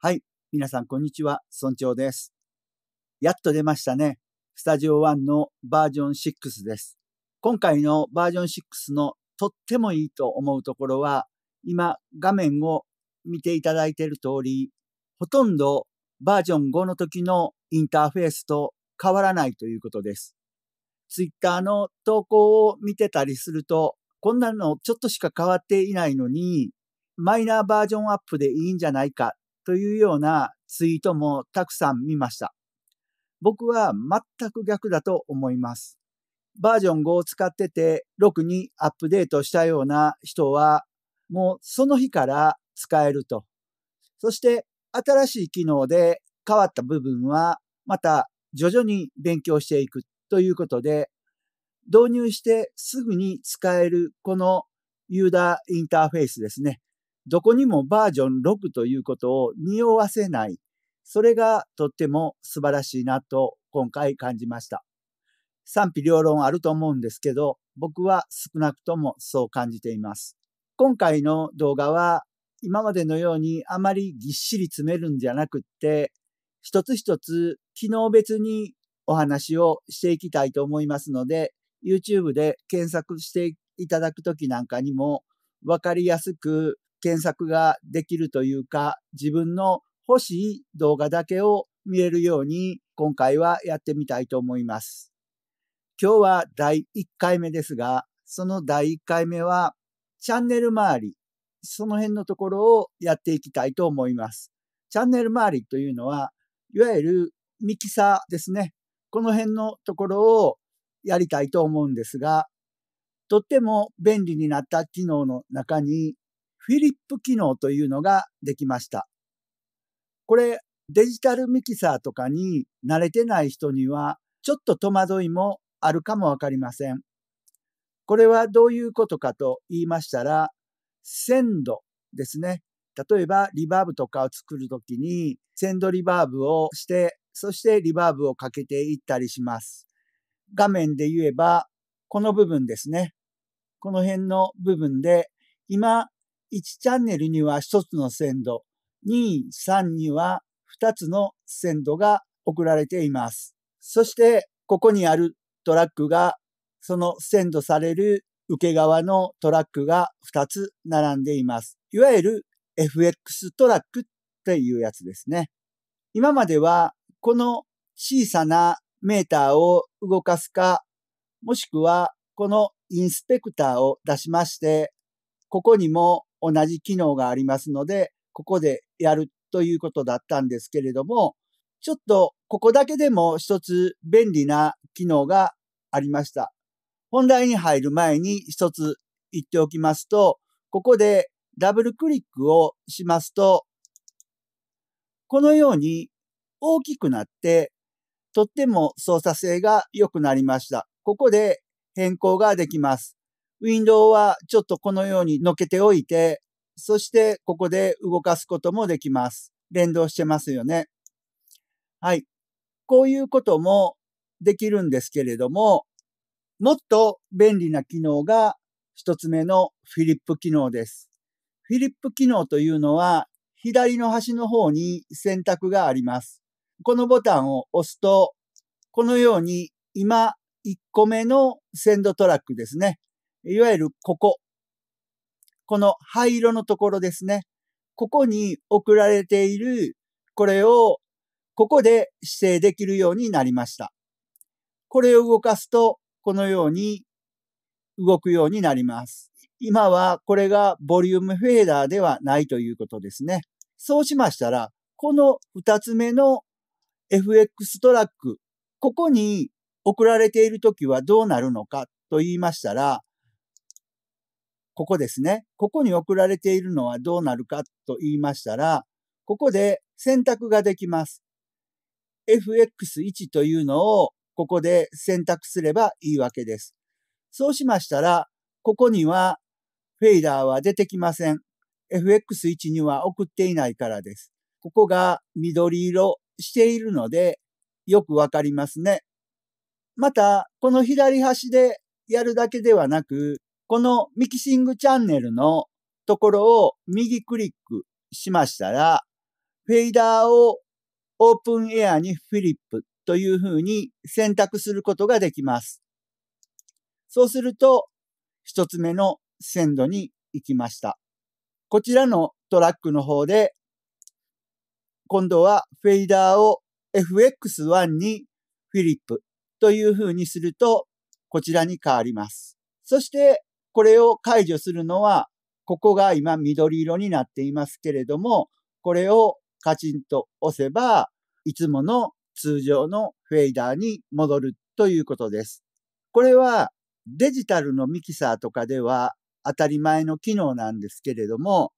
はい、皆さんこんにちは、村長です。やっと出ましたね。スタジオ1のバージョン6です。今回のバージョン6のとってもいいと思うところは、今画面を見ていただいている通り、ほとんどバージョン5の時のインターフェースと変わらないということです。Twitter の投稿を見てたりすると、こんなのちょっとしか変わっていないのに、マイナーバージョンアップでいいんじゃないか。というようなツイートもたくさん見ました。僕は全く逆だと思います。バージョン5を使ってて6にアップデートしたような人はもうその日から使えると。そして新しい機能で変わった部分はまた徐々に勉強していくということで導入してすぐに使えるこのユーザーインターフェースですね。どこにもバージョン6ということを匂わせない。それがとっても素晴らしいなと今回感じました。賛否両論あると思うんですけど、僕は少なくともそう感じています。今回の動画は今までのようにあまりぎっしり詰めるんじゃなくって、一つ一つ機能別にお話をしていきたいと思いますので、YouTube で検索していただくときなんかにもわかりやすく検索ができるというか、自分の欲しい動画だけを見れるように今回はやってみたいと思います。今日は第1回目ですが、その第1回目はチャンネル周り、その辺のところをやっていきたいと思います。チャンネル周りというのは、いわゆるミキサーですね。この辺のところをやりたいと思うんですが、とっても便利になった機能の中に、フィリップ機能というのができました。これデジタルミキサーとかに慣れてない人にはちょっと戸惑いもあるかもわかりません。これはどういうことかと言いましたら、鮮度ですね。例えばリバーブとかを作るときに鮮度リバーブをして、そしてリバーブをかけていったりします。画面で言えばこの部分ですね。この辺の部分で今、1チャンネルには1つの鮮度、2、3には2つの鮮度が送られています。そして、ここにあるトラックが、その鮮度される受け側のトラックが2つ並んでいます。いわゆる FX トラックっていうやつですね。今までは、この小さなメーターを動かすか、もしくはこのインスペクターを出しまして、ここにも同じ機能がありますので、ここでやるということだったんですけれども、ちょっとここだけでも一つ便利な機能がありました。本題に入る前に一つ言っておきますと、ここでダブルクリックをしますと、このように大きくなって、とっても操作性が良くなりました。ここで変更ができます。ウィンドウはちょっとこのようにのけておいて、そしてここで動かすこともできます。連動してますよね。はい。こういうこともできるんですけれども、もっと便利な機能が一つ目のフィリップ機能です。フィリップ機能というのは左の端の方に選択があります。このボタンを押すと、このように今1個目の鮮度トラックですね。いわゆるここ。この灰色のところですね。ここに送られている、これをここで指定できるようになりました。これを動かすと、このように動くようになります。今はこれがボリュームフェーダーではないということですね。そうしましたら、この2つ目の FX トラック、ここに送られているときはどうなるのかと言いましたら、ここですね。ここに送られているのはどうなるかと言いましたら、ここで選択ができます。FX1 というのをここで選択すればいいわけです。そうしましたら、ここにはフェーダーは出てきません。FX1 には送っていないからです。ここが緑色しているので、よくわかりますね。また、この左端でやるだけではなく、このミキシングチャンネルのところを右クリックしましたら、フェーダーをオープンエアにフィリップというふうに選択することができます。そうすると、一つ目のセンドに行きました。こちらのトラックの方で、今度はフェーダーを FX1 にフィリップというふうにすると、こちらに変わります。そして、これを解除するのは、ここが今緑色になっていますけれども、これをカチンと押せば、いつもの通常のフェーダーに戻るということです。これはデジタルのミキサーとかでは当たり前の機能なんですけれども、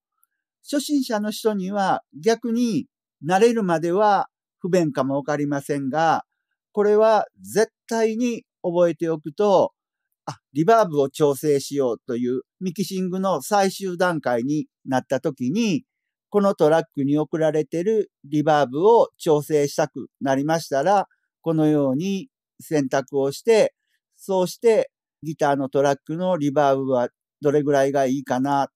初心者の人には逆に慣れるまでは不便かもわかりませんが、これは絶対に覚えておくと、リバーブを調整しようというミキシングの最終段階になった時に、このトラックに送られているリバーブを調整したくなりましたら、このように選択をして、そうしてギターのトラックのリバーブはどれぐらいがいいかな、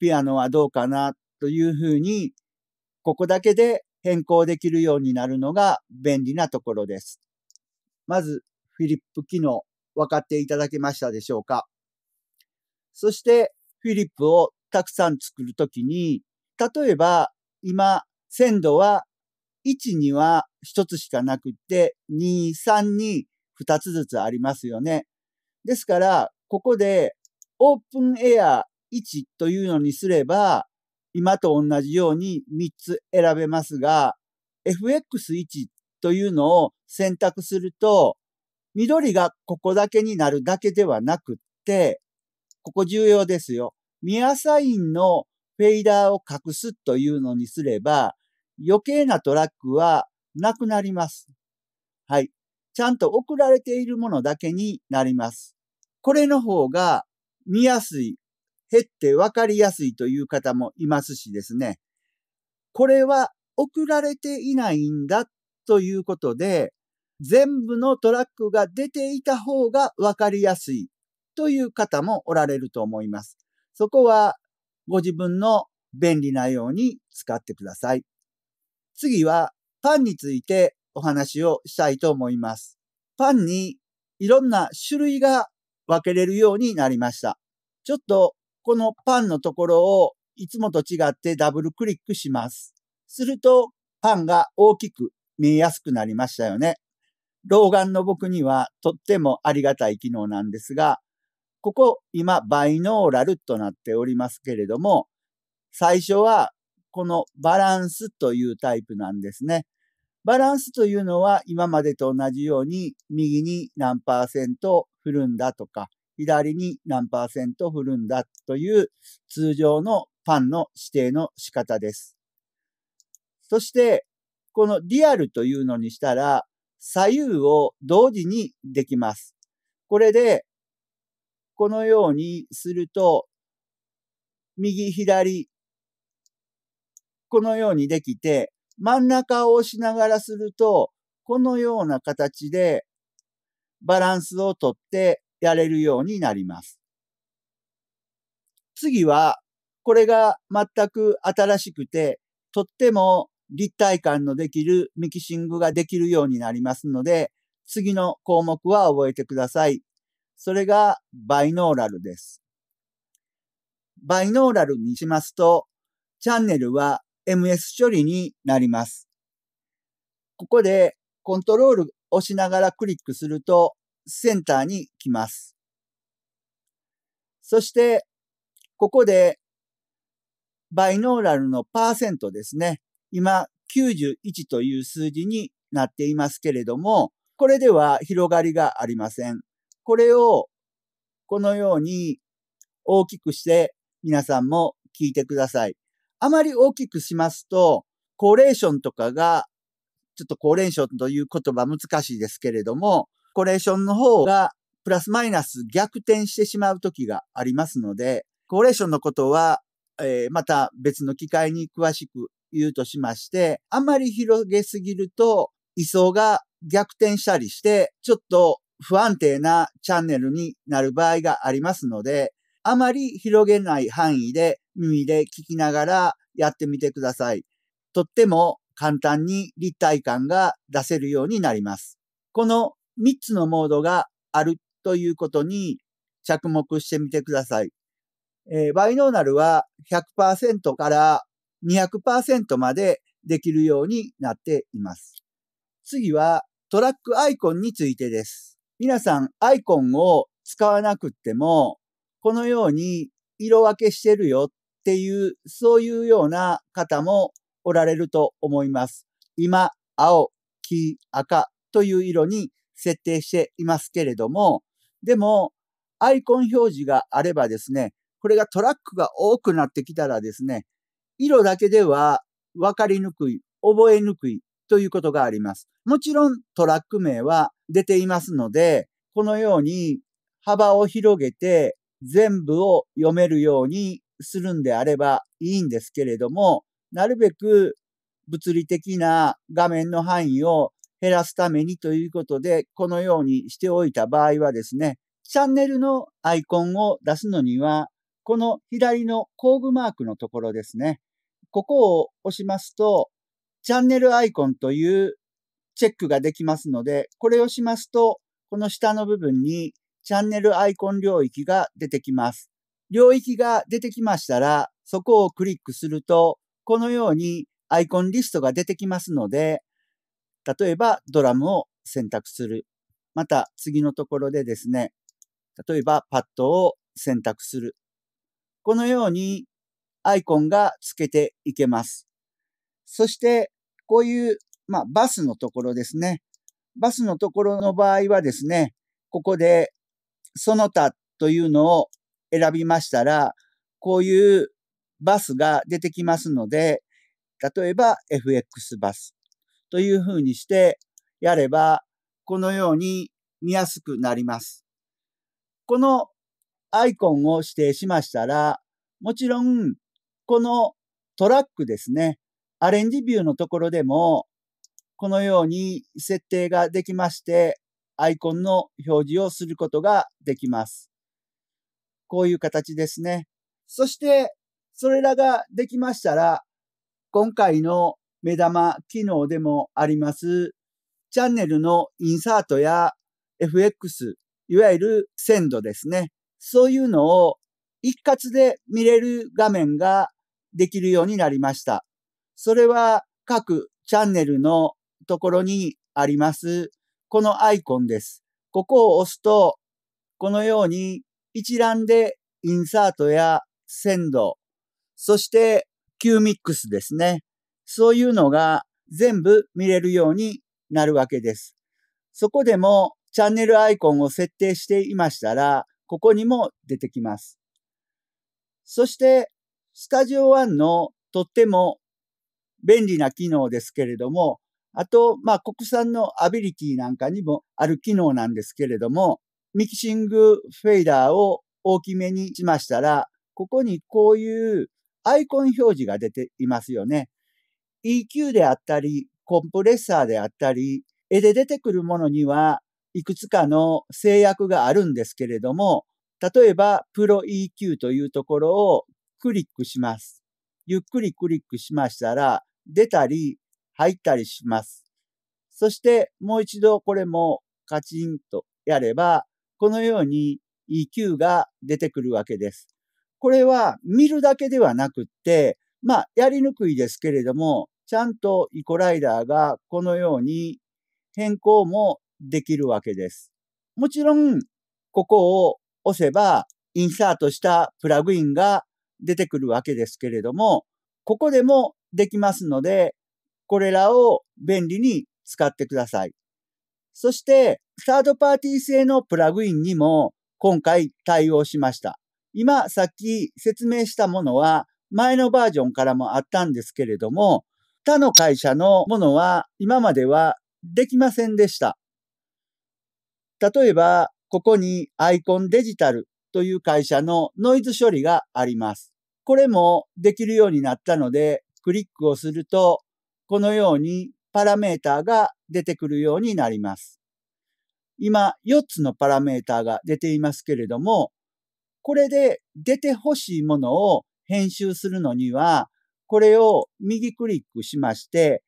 ピアノはどうかなというふうに、ここだけで変更できるようになるのが便利なところです。まず、フィリップ機能、分かっていただけましたでしょうか。そして、フィリップをたくさん作るときに、例えば、今、鮮度は1には1つしかなくって、2、3に2つずつありますよね。ですから、ここでオープンエア1というのにすれば、今と同じように3つ選べますが、FX1 というのを選択すると、緑がここだけになるだけではなくって、ここ重要ですよ。ミアサインのフェイダーを隠すというのにすれば、余計なトラックはなくなります。はい。ちゃんと送られているものだけになります。これの方が見やすい、減ってわかりやすいという方もいますしですね。これは送られていないんだということで、全部のトラックが出ていた方がわかりやすいという方もおられると思います。そこはご自分の便利なように使ってください。次はパンについてお話をしたいと思います。パンにいろんな種類が分けれるようになりました。ちょっとこのパンのところをいつもと違ってダブルクリックします。するとパンが大きく見えやすくなりましたよね。老眼の僕にはとってもありがたい機能なんですが、ここ今バイノーラルとなっておりますけれども、最初はこのバランスというタイプなんですね。バランスというのは今までと同じように右に何パーセント振るんだとか、左に何パーセント振るんだという通常のパンの指定の仕方です。そしてこのリアルというのにしたら、左右を同時にできます。これで、このようにすると、右左、このようにできて、真ん中を押しながらすると、このような形でバランスをとってやれるようになります。次は、これが全く新しくて、とっても立体感のできるミキシングができるようになりますので、次の項目は覚えてください。それがバイノーラルです。バイノーラルにしますと、チャンネルは MS 処理になります。ここでコントロールを押しながらクリックすると、センターに来ます。そして、ここでバイノーラルのパーセントですね。今、91という数字になっていますけれども、これでは広がりがありません。これをこのように大きくして皆さんも聞いてください。あまり大きくしますと、コーレーションとかが、ちょっとコーレーションという言葉難しいですけれども、コーレーションの方がプラスマイナス逆転してしまう時がありますので、コーレーションのことは、また別の機会に詳しく言うとしまして、あまり広げすぎると、位相が逆転したりして、ちょっと不安定なチャンネルになる場合がありますので、あまり広げない範囲で耳で聞きながらやってみてください。とっても簡単に立体感が出せるようになります。この3つのモードがあるということに着目してみてください。バイノーナルは 100% から 200% までできるようになっています。次はトラックアイコンについてです。皆さんアイコンを使わなくってもこのように色分けしてるよっていうそういうような方もおられると思います。今、青、黄、赤という色に設定していますけれども、でもアイコン表示があればですね、これがトラックが多くなってきたらですね、色だけでは分かりにくい、覚えにくいということがあります。もちろんトラック名は出ていますので、このように幅を広げて全部を読めるようにするんであればいいんですけれども、なるべく物理的な画面の範囲を減らすためにということで、このようにしておいた場合はですね、チャンネルのアイコンを出すのには、この左の工具マークのところですね。ここを押しますと、チャンネルアイコンというチェックができますので、これをしますと、この下の部分にチャンネルアイコン領域が出てきます。領域が出てきましたら、そこをクリックすると、このようにアイコンリストが出てきますので、例えばドラムを選択する。また次のところでですね、例えばパッドを選択する。このようにアイコンが付けていけます。そしてこういう、バスのところですね。バスのところの場合はですね、ここでその他というのを選びましたら、こういうバスが出てきますので、例えば FX バスというふうにしてやれば、このように見やすくなります。このアイコンを指定しましたら、もちろんこのトラックですね、アレンジビューのところでも、このように設定ができまして、アイコンの表示をすることができます。こういう形ですね。そして、それらができましたら、今回の目玉機能でもあります、チャンネルのインサートや FX、いわゆる鮮度ですね。そういうのを一括で見れる画面ができるようになりました。それは各チャンネルのところにあります、このアイコンです。ここを押すと、このように一覧でインサートや鮮度、そして、Qミックスですね。そういうのが全部見れるようになるわけです。そこでもチャンネルアイコンを設定していましたら、ここにも出てきます。そして、スタジオ1のとっても便利な機能ですけれども、あと、国産のアビリティなんかにもある機能なんですけれども、ミキシングフェーダーを大きめにしましたら、ここにこういうアイコン表示が出ていますよね。EQ であったり、コンプレッサーであったり、絵で出てくるものにはいくつかの制約があるんですけれども、例えばプロ EQ というところをクリックします。ゆっくりクリックしましたら、出たり入ったりします。そしてもう一度これもカチンとやれば、このように EQ が出てくるわけです。これは見るだけではなくって、やりにくいですけれども、ちゃんとイコライダーがこのように変更もできるわけです。もちろん、ここを押せば、インサートしたプラグインが出てくるわけですけれども、ここでもできますので、これらを便利に使ってください。そして、サードパーティー製のプラグインにも今回対応しました。今さっき説明したものは前のバージョンからもあったんですけれども、他の会社のものは今まではできませんでした。例えば、ここにアイコンデジタルという会社のノイズ処理があります。これもできるようになったので、クリックをすると、このようにパラメーターが出てくるようになります。今4つのパラメーターが出ていますけれども、これで出てほしいものを編集するのには、これを右クリックしまして、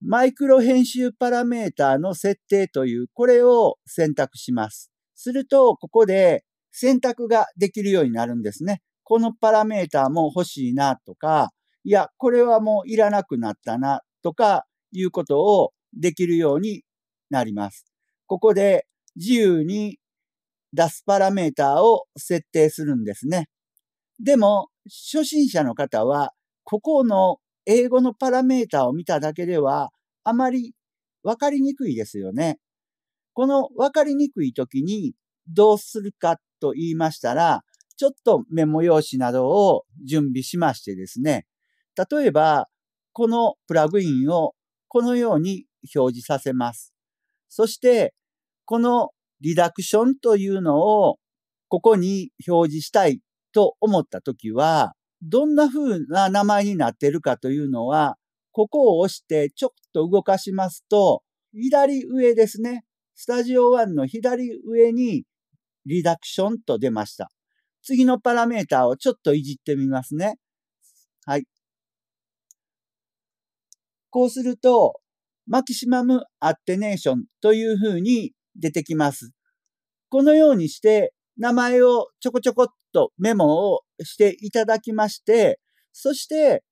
マイクロ編集パラメータの設定という、これを選択します。すると、ここで選択ができるようになるんですね。このパラメータも欲しいなとか、いや、これはもういらなくなったなとかいうことをできるようになります。ここで自由に出すパラメータを設定するんですね。でも、初心者の方は、ここの英語のパラメータを見ただけでは、あまりわかりにくいですよね。このわかりにくい時にどうするかと言いましたら、ちょっとメモ用紙などを準備しましてですね、例えば、このプラグインをこのように表示させます。そして、このリダクションというのをここに表示したいと思ったときは、どんな風な名前になっているかというのは、ここを押してちょっと動かしますと、左上ですね。スタジオ1の左上にリダクションと出ました。次のパラメータをちょっといじってみますね。はい。こうすると、マキシマムアテネーションという風に出てきます。このようにして名前をちょこちょこっとメモをしていただきまして、そして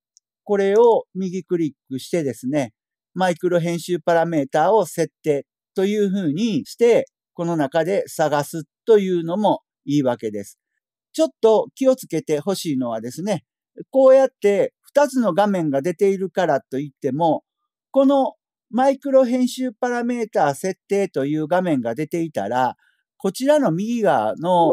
これを右クリックしてですね、マイクロ編集パラメータを設定という風にして、この中で探すというのもいいわけです。ちょっと気をつけてほしいのはですね、こうやって2つの画面が出ているからといっても、このマイクロ編集パラメータ設定という画面が出ていたら、こちらの右側の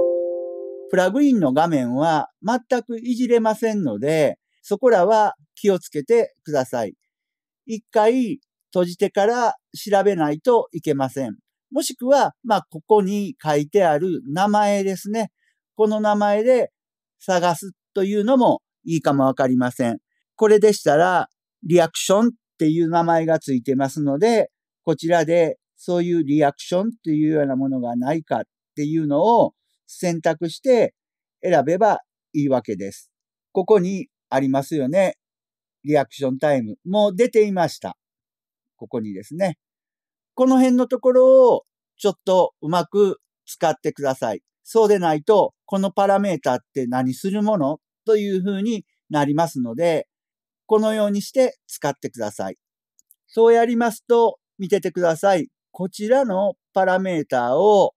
プラグインの画面は全くいじれませんので、そこらは気をつけてください。一回閉じてから調べないといけません。もしくは、ここに書いてある名前ですね。この名前で探すというのもいいかもわかりません。これでしたら、リアクションっていう名前がついてますので、こちらでそういうリアクションっていうようなものがないかっていうのを選択して選べばいいわけです。ここにありますよね。リアクションタイムも出ていました。ここにですね。この辺のところをちょっとうまく使ってください。そうでないと、このパラメータって何するものというふうになりますので、このようにして使ってください。そうやりますと、見ててください。こちらのパラメータを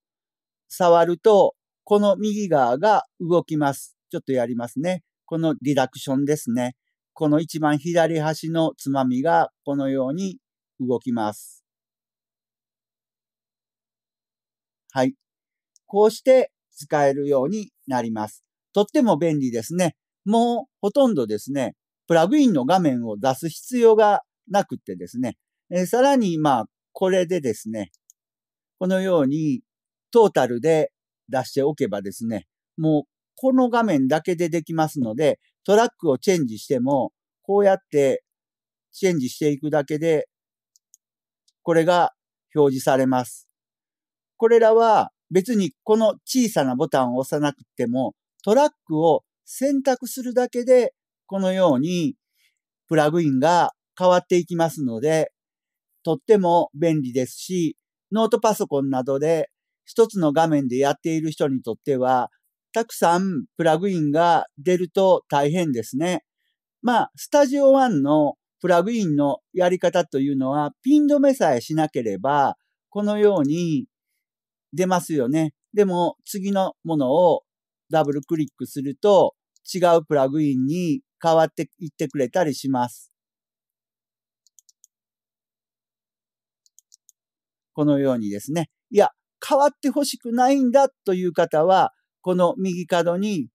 触ると、この右側が動きます。ちょっとやりますね。このリダクションですね。この一番左端のつまみがこのように動きます。はい。こうして使えるようになります。とっても便利ですね。もうほとんどですね、プラグインの画面を出す必要がなくてですね、さらにこれでですね、このようにトータルで出しておけばですね、もうこの画面だけでできますので、トラックをチェンジしても、こうやってチェンジしていくだけで、これが表示されます。これらは別にこの小さなボタンを押さなくても、トラックを選択するだけで、このようにプラグインが変わっていきますので、とっても便利ですし、ノートパソコンなどで一つの画面でやっている人にとっては、たくさんプラグインが出ると大変ですね。スタジオ1のプラグインのやり方というのは、ピン止めさえしなければ、このように出ますよね。でも、次のものをダブルクリックすると、違うプラグインに変わっていってくれたりします。このようにですね。いや、変わってほしくないんだという方は、この右角に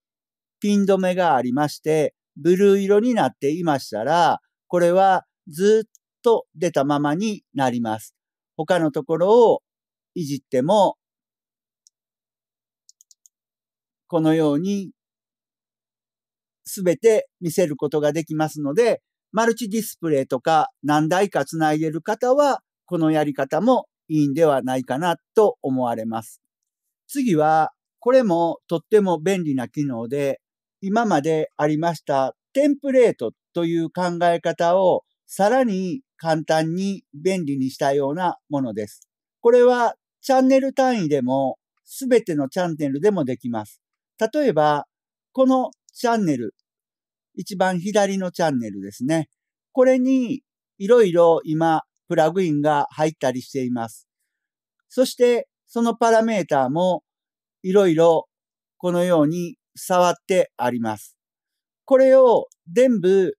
ピン止めがありまして、ブルー色になっていましたら、これはずっと出たままになります。他のところをいじっても、このようにすべて見せることができますので、マルチディスプレイとか何台かつないでる方は、このやり方もいいんではないかなと思われます。次は、これもとっても便利な機能で、今までありましたテンプレートという考え方をさらに簡単に便利にしたようなものです。これはチャンネル単位でもすべてのチャンネルでもできます。例えば、このチャンネル、一番左のチャンネルですね。これにいろいろ今プラグインが入ったりしています。そしてそのパラメーターもいろいろこのように触ってあります。これを全部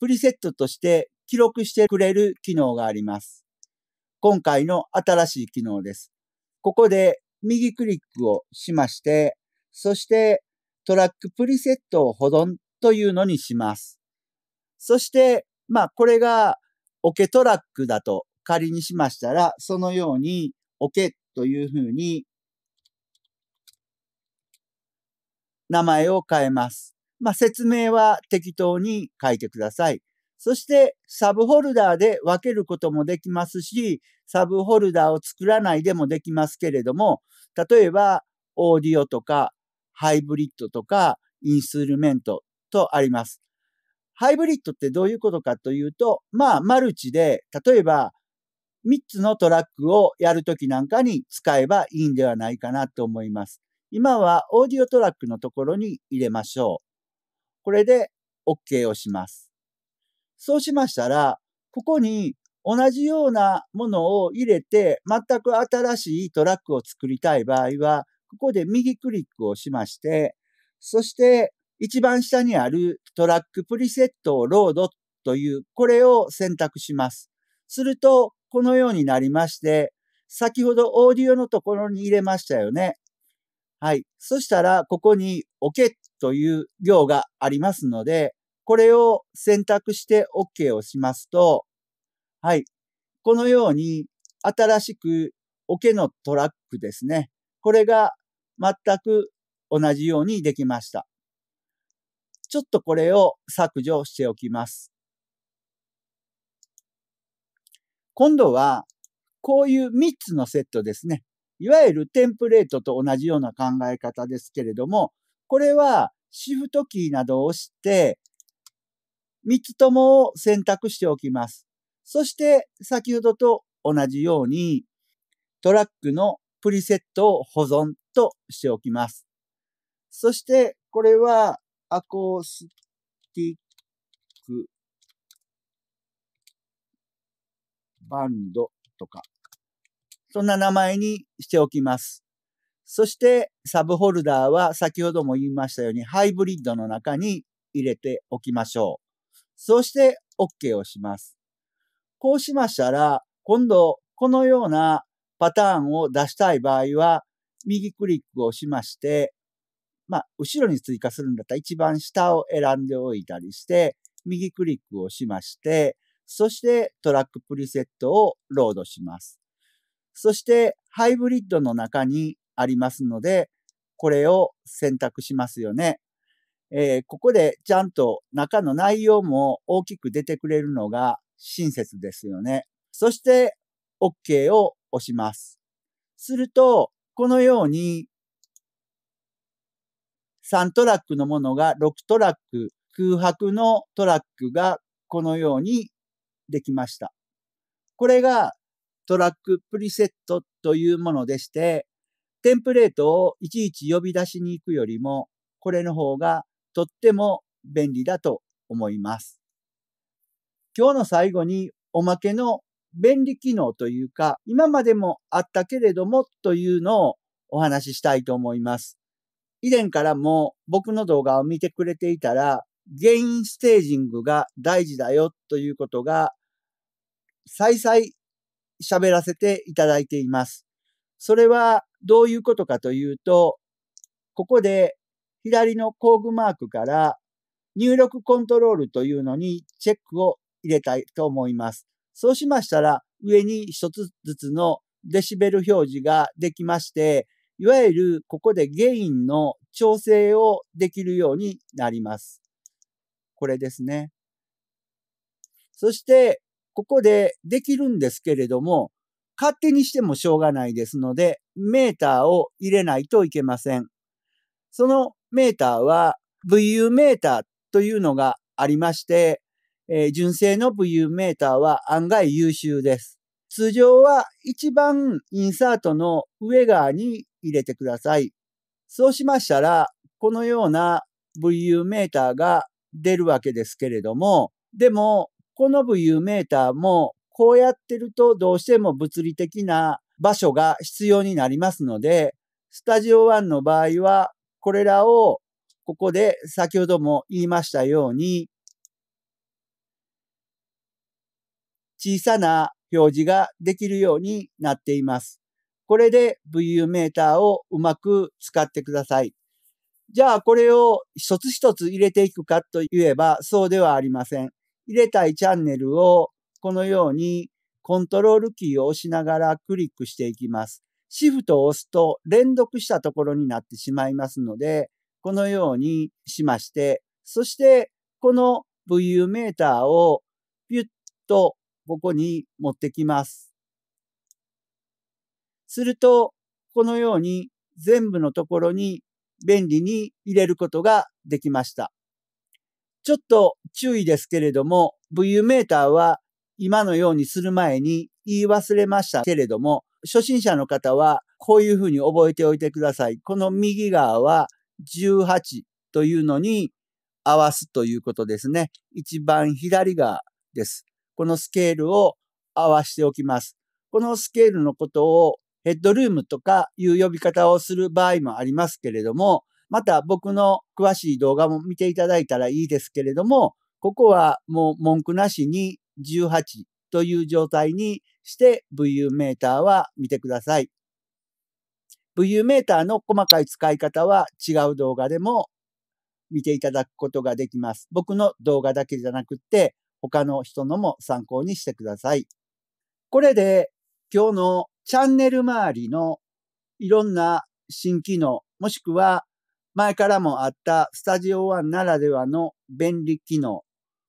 プリセットとして記録してくれる機能があります。今回の新しい機能です。ここで右クリックをしまして、そしてトラックプリセットを保存というのにします。そして、これがオケトラックだと仮にしましたら、そのようにオケというふうに名前を変えます。説明は適当に書いてください。そして、サブホルダーで分けることもできますし、サブホルダーを作らないでもできますけれども、例えば、オーディオとか、ハイブリッドとか、インストゥルメントとあります。ハイブリッドってどういうことかというと、マルチで、例えば、3つのトラックをやるときなんかに使えばいいんではないかなと思います。今は、オーディオトラックのところに入れましょう。これで OK をします。そうしましたら、ここに同じようなものを入れて、全く新しいトラックを作りたい場合は、ここで右クリックをしまして、そして一番下にあるトラックプリセットをロードという、これを選択します。すると、このようになりまして、先ほどオーディオのところに入れましたよね。はい。そしたら、ここに OK という行がありますので、これを選択して OK をしますと、はい。このように新しく OK のトラックですね。これが全く同じようにできました。ちょっとこれを削除しておきます。今度はこういう3つのセットですね。いわゆるテンプレートと同じような考え方ですけれども、これはシフトキーなどを押して、3つともを選択しておきます。そして先ほどと同じようにトラックのプリセットを保存としておきます。そしてこれはアコースティックバンドとかそんな名前にしておきます。そしてサブホルダーは先ほども言いましたようにハイブリッドの中に入れておきましょう。そうして OK をします。こうしましたら、今度このようなパターンを出したい場合は、右クリックをしまして、後ろに追加するんだったら一番下を選んでおいたりして、右クリックをしまして、そしてトラックプリセットをロードします。そしてハイブリッドの中にありますので、これを選択しますよね。ここでちゃんと中の内容も大きく出てくれるのが親切ですよね。そして OK を押します。すると、このように3トラックのものが6トラック、空白のトラックがこのようにできました。これがトラックプリセットというものでして、テンプレートをいちいち呼び出しに行くよりも、これの方がとっても便利だと思います。今日の最後におまけの便利機能というか、今までもあったけれどもというのをお話ししたいと思います。以前からも僕の動画を見てくれていたら、ゲインステージングが大事だよということが、再々喋らせていただいています。それはどういうことかというと、ここで左の工具マークから入力コントロールというのにチェックを入れたいと思います。そうしましたら上に一つずつのデシベル表示ができまして、いわゆるここでゲインの調整をできるようになります。これですね。そしてここでできるんですけれども、勝手にしてもしょうがないですので、メーターを入れないといけません。そのメーターは VU メーターというのがありまして、純正の VU メーターは案外優秀です。通常は一番インサートの上側に入れてください。そうしましたら、このような VU メーターが出るわけですけれども、でも、この VU メーターもこうやってるとどうしても物理的な場所が必要になりますので、スタジオ1の場合はこれらをここで先ほども言いましたように、小さな表示ができるようになっています。これで VU メーターをうまく使ってください。じゃあこれを一つ一つ入れていくかといえばそうではありません。入れたいチャンネルをこのようにコントロールキーを押しながらクリックしていきます。シフトを押すと連続したところになってしまいますので、このようにしまして、そしてこの VU メーターをピュッとここに持ってきます。すると、このように全部のところに便利に入れることができました。ちょっと注意ですけれども、VU メーターは今のようにする前に言い忘れましたけれども、初心者の方はこういうふうに覚えておいてください。この右側は18というのに合わすということですね。一番左側です。このスケールを合わしておきます。このスケールのことをヘッドルームとかいう呼び方をする場合もありますけれども、また僕の詳しい動画も見ていただいたらいいですけれども、ここはもう文句なしに18という状態にして VU メーターは見てください。VU メーターの細かい使い方は違う動画でも見ていただくことができます。僕の動画だけじゃなくって他の人のも参考にしてください。これで今日のチャンネル周りのいろんな新機能、もしくは前からもあったスタジオ1ならではの便利機能、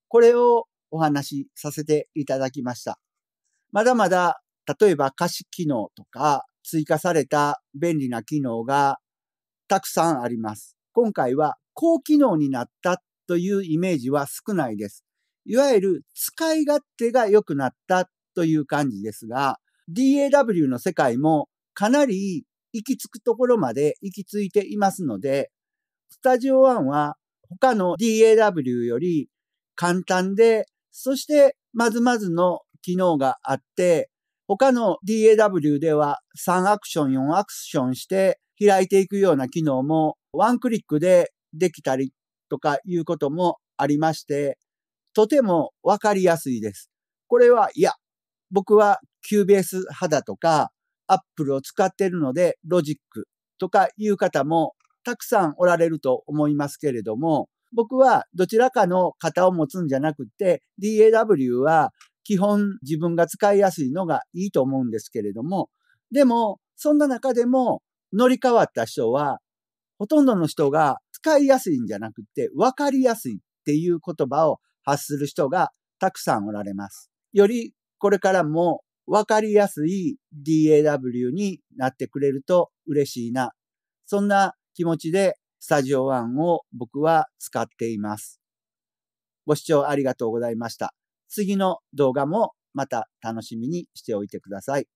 これをお話しさせていただきました。まだまだ例えば可視機能とか追加された便利な機能がたくさんあります。今回は高機能になったというイメージは少ないです。いわゆる使い勝手が良くなったという感じですが、DAW の世界もかなり行き着くところまで行き着いていますので、スタジオ1は他の DAW より簡単で、そしてまずまずの機能があって、他の DAW では3アクション、4アクションして開いていくような機能もワンクリックでできたりとかいうこともありまして、とてもわかりやすいです。これは、いや、僕はキューベース派だとか、アップルを使っているので、ロジックとかいう方もたくさんおられると思いますけれども、僕はどちらかの型を持つんじゃなくて、DAW は基本自分が使いやすいのがいいと思うんですけれども、でも、そんな中でも乗り換わった人は、ほとんどの人が使いやすいんじゃなくて、わかりやすいっていう言葉を発する人がたくさんおられます。よりこれからもわかりやすい DAW になってくれると嬉しいな。そんな気持ちでスタジオ1を僕は使っています。ご視聴ありがとうございました。次の動画もまた楽しみにしておいてください。